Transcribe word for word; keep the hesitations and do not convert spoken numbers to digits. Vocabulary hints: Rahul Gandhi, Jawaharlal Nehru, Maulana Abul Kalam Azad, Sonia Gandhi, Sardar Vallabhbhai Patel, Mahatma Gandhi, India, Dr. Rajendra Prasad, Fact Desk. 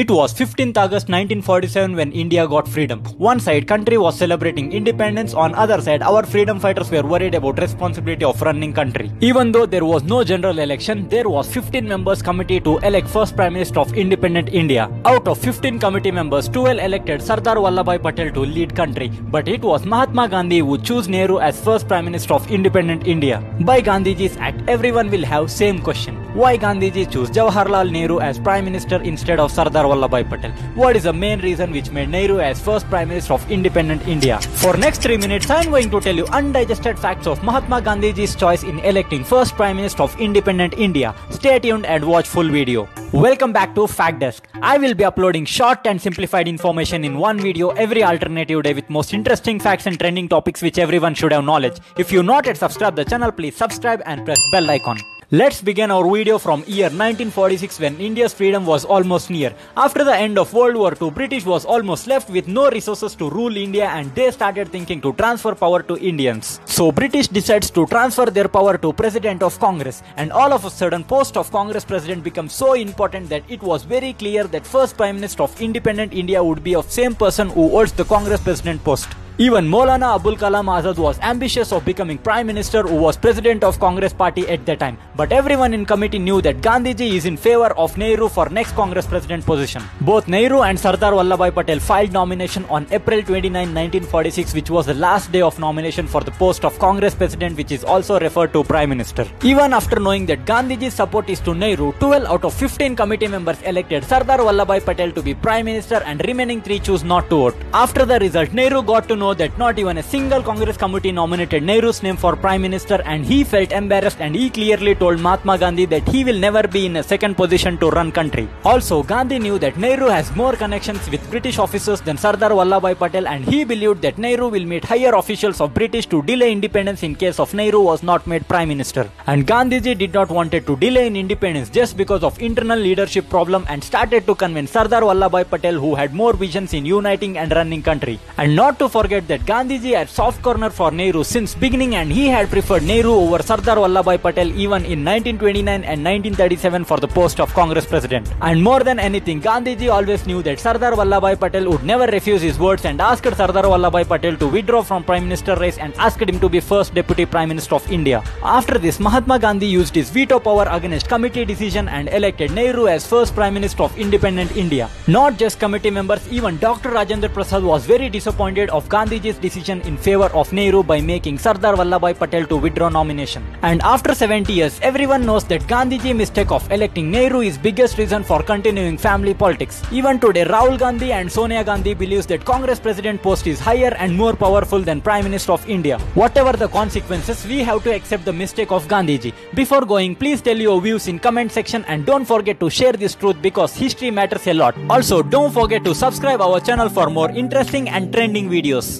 It was fifteenth August nineteen forty-seven when India got freedom. One side country was celebrating independence, on other side our freedom fighters were worried about responsibility of running country. Even though there was no general election, there was fifteen members committee to elect first Prime Minister of independent India. Out of fifteen committee members, twelve elected Sardar Vallabhbhai Patel to lead country. But it was Mahatma Gandhi who chose Nehru as first Prime Minister of independent India. By Gandhiji's act, everyone will have same question. Why Gandhiji chose Jawaharlal Nehru as Prime Minister instead of Sardar Vallabhbhai Patel? What is the main reason which made Nehru as first Prime Minister of independent India? For next three minutes, I am going to tell you undigested facts of Mahatma Gandhiji's choice in electing first Prime Minister of independent India. Stay tuned and watch full video. Welcome back to Fact Desk. I will be uploading short and simplified information in one video every alternative day with most interesting facts and trending topics which everyone should have knowledge. If you not yet subscribed the channel, please subscribe and press bell icon. Let's begin our video from year nineteen forty-six when India's freedom was almost near. After the end of World War Two, British was almost left with no resources to rule India and they started thinking to transfer power to Indians. So British decides to transfer their power to President of Congress, and all of a sudden post of Congress President becomes so important that it was very clear that first Prime Minister of independent India would be of same person who holds the Congress President post. Even Maulana Abul Kalam Azad was ambitious of becoming Prime Minister, who was President of Congress Party at that time. But everyone in committee knew that Gandhiji is in favor of Nehru for next Congress President position. Both Nehru and Sardar Vallabhbhai Patel filed nomination on April twenty-ninth nineteen forty-six, which was the last day of nomination for the post of Congress President, which is also referred to Prime Minister. Even after knowing that Gandhiji's support is to Nehru, twelve out of fifteen committee members elected Sardar Vallabhbhai Patel to be Prime Minister and remaining three choose not to vote. After the result, Nehru got to know that not even a single Congress committee nominated Nehru's name for Prime Minister, and he felt embarrassed and he clearly told Mahatma Gandhi that he will never be in a second position to run country. Also, Gandhi knew that Nehru has more connections with British officers than Sardar Vallabhbhai Patel, and he believed that Nehru will meet higher officials of British to delay independence in case of Nehru was not made Prime Minister. And Gandhiji did not wanted to delay in independence just because of internal leadership problem and started to convince Sardar Vallabhbhai Patel, who had more visions in uniting and running country. And not to forget Forget that Gandhiji had soft corner for Nehru since beginning, and he had preferred Nehru over Sardar Vallabhbhai Patel even in nineteen twenty-nine and nineteen thirty-seven for the post of Congress President. And more than anything, Gandhiji always knew that Sardar Vallabhbhai Patel would never refuse his words and asked Sardar Vallabhbhai Patel to withdraw from Prime Minister race and asked him to be first Deputy Prime Minister of India. After this, Mahatma Gandhi used his veto power against committee decision and elected Nehru as first Prime Minister of independent India. Not just committee members, even Doctor Rajendra Prasad was very disappointed of Gandhiji's decision in favor of Nehru by making Sardar Vallabhbhai Patel to withdraw nomination. And after seventy years, everyone knows that Gandhiji's mistake of electing Nehru is biggest reason for continuing family politics. Even today, Rahul Gandhi and Sonia Gandhi believes that Congress President post is higher and more powerful than Prime Minister of India. Whatever the consequences, we have to accept the mistake of Gandhiji. Before going, please tell your views in comment section and don't forget to share this truth because history matters a lot. Also, don't forget to subscribe our channel for more interesting and trending videos.